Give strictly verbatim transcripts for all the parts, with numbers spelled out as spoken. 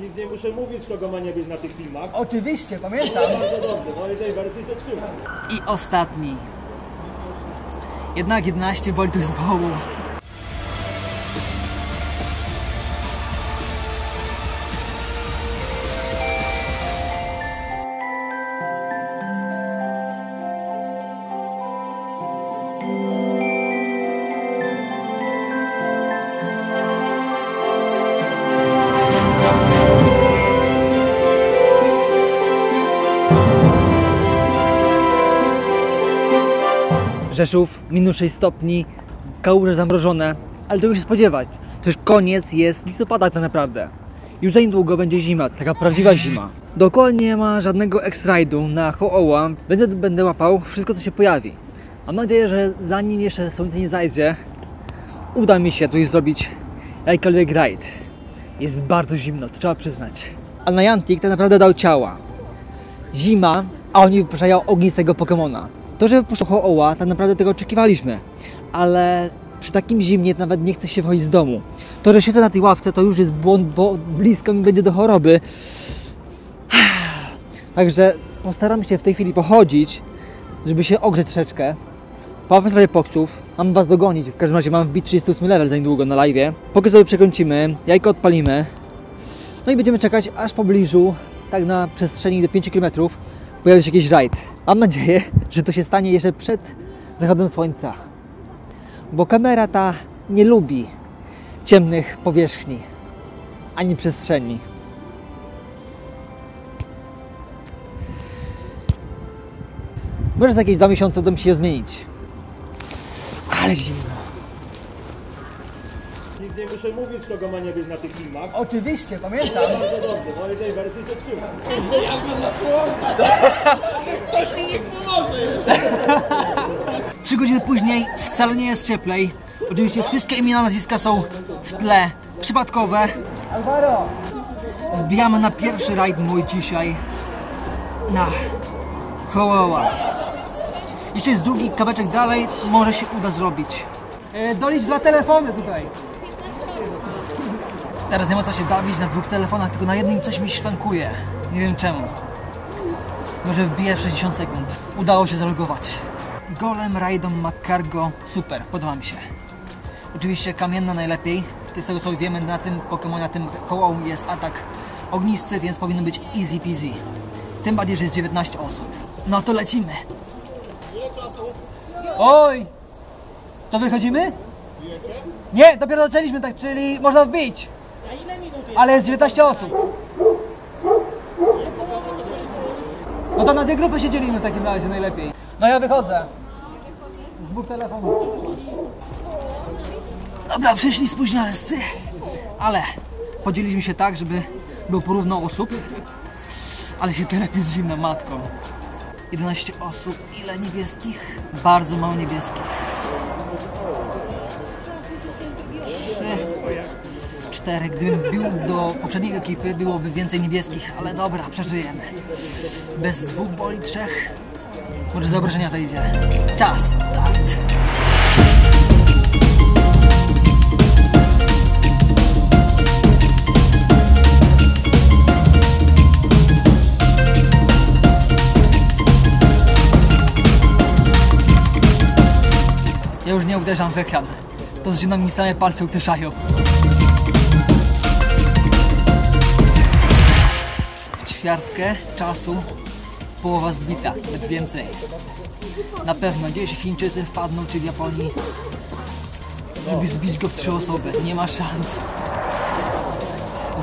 Nic nie muszę mówić, kogo ma nie być na tych filmach. Oczywiście, pamiętam. Bardzo dobrze, no i tej wersji to trzymam. I ostatni. Jednak jedenaście boltów z bołu. Rzeszów, minus sześć stopni, kałuże zamrożone, ale tego się spodziewać. To już koniec jest listopada tak naprawdę. Już za niedługo będzie zima, taka prawdziwa zima. Dookoła nie ma żadnego extrajdu na Ho-Oha, więc będę łapał wszystko, co się pojawi. Mam nadzieję, że zanim jeszcze słońce nie zajdzie, uda mi się tu zrobić jakikolwiek rajd. Jest bardzo zimno, to trzeba przyznać. A Niantic tak naprawdę dał ciała. Zima, a oni wypuszczają ognistego Pokémona. To, że wypuszczą Ho-Oha, tak naprawdę tego oczekiwaliśmy, ale przy takim zimnie nawet nie chce się wchodzić z domu. To, że siedzę na tej ławce, to już jest błąd, bo blisko mi będzie do choroby. Także postaram się w tej chwili pochodzić, żeby się ogrzeć troszeczkę. Połapać trochę poksów, mam was dogonić, w każdym razie mam wbić trzydziesty ósmy level za niedługo na live'ie. Poki sobie przekręcimy, jajko odpalimy, no i będziemy czekać aż w pobliżu, tak na przestrzeni do pięciu kilometrów, pojawi się jakiś rajd. Mam nadzieję, że to się stanie jeszcze przed zachodem słońca, bo kamera ta nie lubi ciemnych powierzchni ani przestrzeni. Może za jakieś dwa miesiące uda mi się je zmienić. Ale zimno. Nic nie muszę mówić, kogo ma nie być na tych filmach. Oczywiście, pamiętam. Bardzo dobrze, no i tej wersji to trzymam. Ja go zasłonię. Ktoś mi nie pomoże. Trzy godziny później wcale nie jest cieplej. Oczywiście wszystkie imiona, nazwiska są w tle, przypadkowe. Alvaro! Wbijamy na pierwszy rajd mój dzisiaj. Na Ho-Oha. Jeszcze jest drugi kawałeczek dalej, może się uda zrobić. E, dolicz dwa telefony tutaj. Teraz nie ma co się bawić na dwóch telefonach, tylko na jednym coś mi szwankuje. Nie wiem czemu. Może wbiję w sześćdziesiąt sekund. Udało się zalogować. Golem, Raidon, McCargo. Super, podoba mi się. Oczywiście kamienna najlepiej. Z tego co wiemy, na tym Pokémonie, na tym Ho-Oh jest atak ognisty, więc powinno być easy peasy. Tym bardziej, że jest dziewiętnaście osób. No to lecimy. Ile czasu? Oj! To wychodzimy? Nie, dopiero zaczęliśmy, tak, czyli można wbić. Ale jest dziewiętnaście osób. No to na dwie grupy się dzielimy w takim razie najlepiej. No ja wychodzę. Z dwóch telefonów. Dobra, przyszli spóźnialscy. Ale podzieliliśmy się tak, żeby było porówno osób. Ale się tyle jest zimna, matką. jedenaście osób. Ile niebieskich? Bardzo mało niebieskich. cztery. Gdybym wbił do poprzedniej ekipy, byłoby więcej niebieskich, ale dobra, przeżyjemy. Bez dwóch boli, trzech. Może z obrażenia to idzie. Czas, start! Ja już nie uderzam w ekran. To z mi same palce uderzają. Ćwiartkę czasu, połowa zbita, nawet więcej. Na pewno gdzieś Chińczycy wpadną, czy w Japonii, żeby zbić go w trzy osoby. Nie ma szans.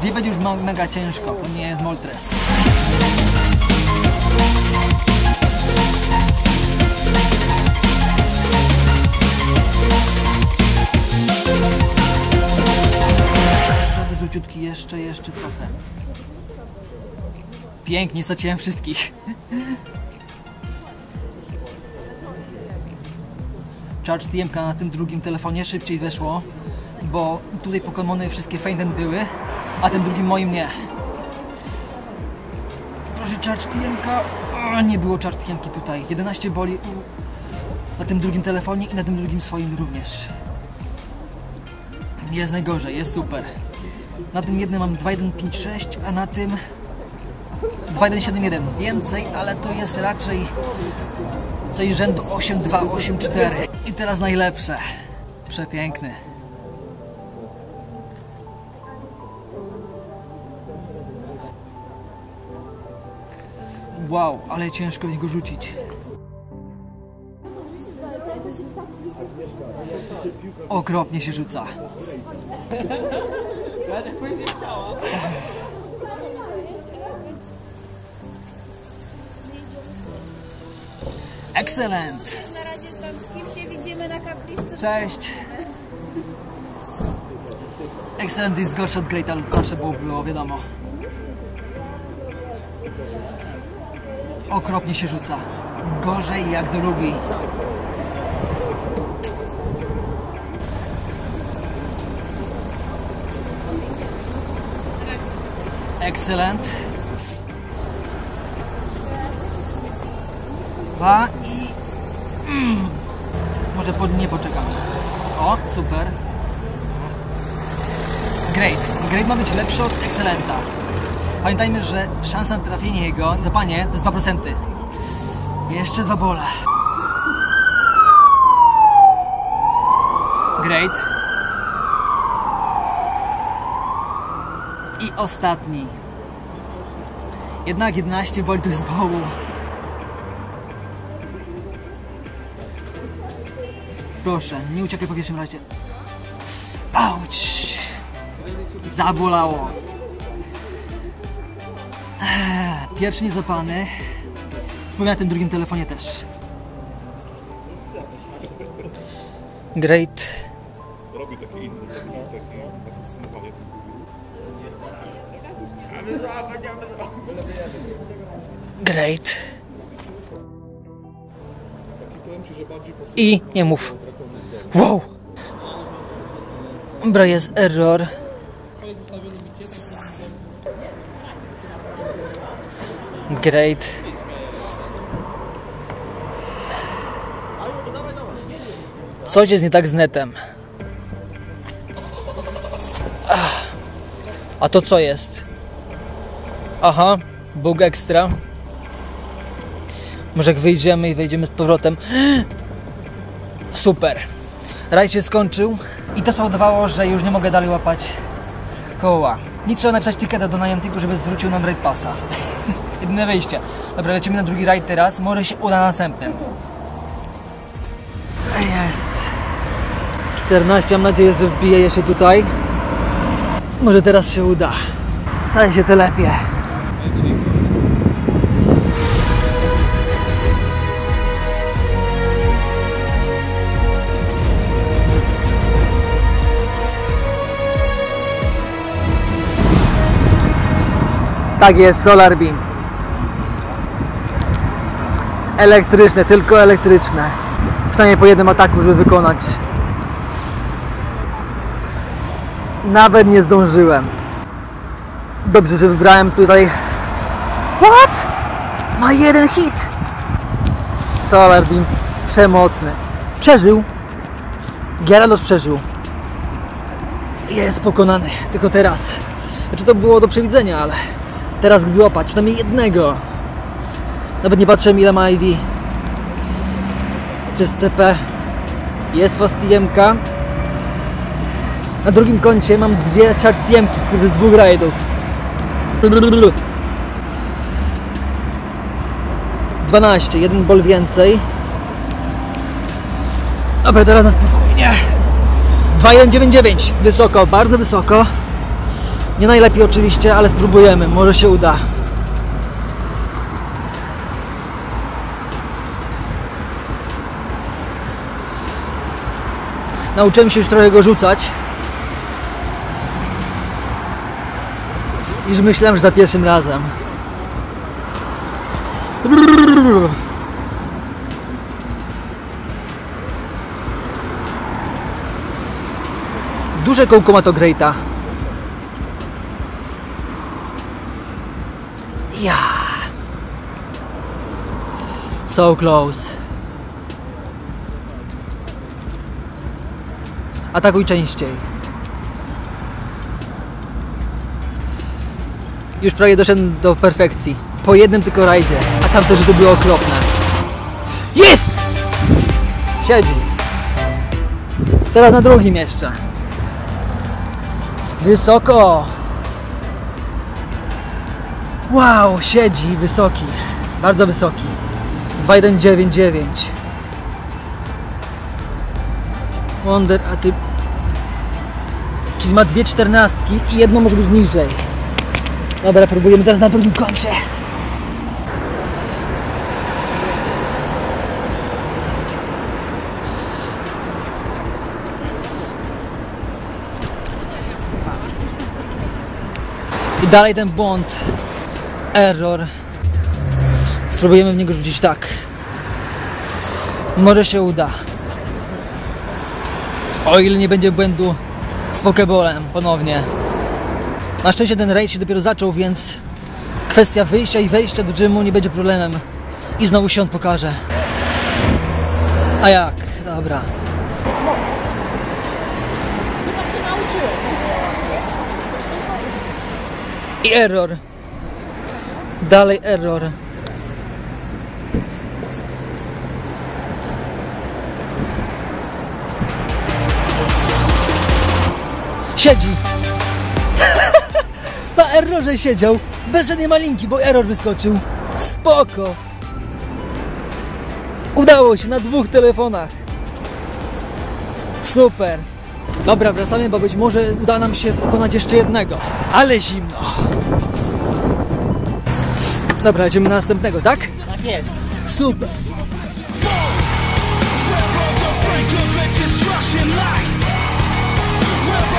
Wie będzie już mega ciężko, bo nie jest Moltres. Środy z uciutki jeszcze, jeszcze trochę. Pięknie, straciłem wszystkich. Charge T M na tym drugim telefonie szybciej weszło, bo tutaj Pokémony wszystkie feinten były, a tym drugim moim nie. Proszę, Charge T M. O, nie było Charge T M tutaj. jedenaście boli na tym drugim telefonie i na tym drugim swoim również. Jest najgorzej, jest super. Na tym jednym mam dwa jeden pięć sześć, a na tym dwa jeden siedem jeden. Więcej, ale to jest raczej coś rzędu osiem dwa, osiem cztery. I teraz najlepsze. Przepiękny. Wow, ale ciężko w niego rzucić. Okropnie się rzuca. Excellent! Na razie tam z kim się widzimy na kaplicy. Cześć! Excellent jest gorszy od great, ale zawsze było, było wiadomo. Okropnie się rzuca. Gorzej jak drugi. Excellent. Dwa i... Mm. Może pod nie poczekam. O, super. Great. Great ma być lepszy od Excellenta. Pamiętajmy, że szansa na trafienie jego, za panie, to jest dwa procent. Jeszcze dwa bola. Great. I ostatni. Jednak jedenaście boltów z bołu. Proszę, nie uciekaj po pierwszym razie. Auć! Zabolało. Pierwszy niezłapany. Wspomniałem o tym drugim telefonie też. Great. Robi takie inne, takie sumowanie. Great. I nie mów. Wow! Bro, jest error. Great. Coś jest nie tak z netem. A to co jest? Aha, bug ekstra. Może jak wyjdziemy i wejdziemy z powrotem. Super. Rajd się skończył i to spowodowało, że już nie mogę dalej łapać koła. Nie trzeba napisać tiketa do Nianticu, żeby zwrócił nam raid pasa. Jedyne wyjście. Dobra, lecimy na drugi rajd teraz. Może się uda na następnym. Jest. czternaście. Mam nadzieję, że wbije jeszcze tutaj. Może teraz się uda. Wcale się to lepiej. Tak jest, Solar Beam. Elektryczne, tylko elektryczne. Przynajmniej po jednym ataku, żeby wykonać. Nawet nie zdążyłem. Dobrze, że wybrałem tutaj... What? Ma jeden hit! Solar Beam przemocny. Przeżył. Gyarados przeżył. Jest pokonany. Tylko teraz. Znaczy to było do przewidzenia, ale... Teraz złapać, przynajmniej jednego. Nawet nie patrzyłem, ile ma I V. Przez T P. Jest fast T M-ka. Na drugim koncie mam dwie Charge T M-ki, kurde, z dwóch rajdów. dwanaście, jeden bol więcej. Dobra, teraz na spokojnie. dwa jeden dziewięć dziewięć. Wysoko, bardzo wysoko. Nie najlepiej oczywiście, ale spróbujemy, może się uda. Nauczyłem się już trochę go rzucać. Iż myślałem, że za pierwszym razem. Duże kółko ma to Greata. Yeah. So close. Atakuj częściej. Już prawie doszedłem do perfekcji. Po jednym tylko rajdzie, a tam też to było okropne. Jest! Siedzi. Teraz na drugim jeszcze. Wysoko. Wow, siedzi wysoki. Bardzo wysoki. dwa jeden dziewięć dziewięć. Wonder, a ty... Czyli ma dwie czternastki i jedno może być niżej. Dobra, próbujemy teraz na drugim końcu. I dalej ten błąd. Error. Spróbujemy w niego rzucić tak. Może się uda. O ile nie będzie błędu z Pokébolem ponownie. Na szczęście ten raid się dopiero zaczął, więc kwestia wyjścia i wejścia do gymu nie będzie problemem. I znowu się on pokaże. A jak? Dobra. I error. Dalej error. Siedzi. Na errorze siedział. Bez żadnej malinki, bo error wyskoczył. Spoko. Udało się na dwóch telefonach. Super. Dobra, wracamy, bo być może uda nam się pokonać jeszcze jednego. Ale zimno. Dobra, idziemy na następnego, tak? Tak jest. Super.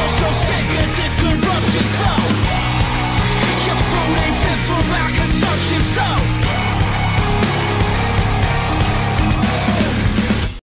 So sick of the corruption, so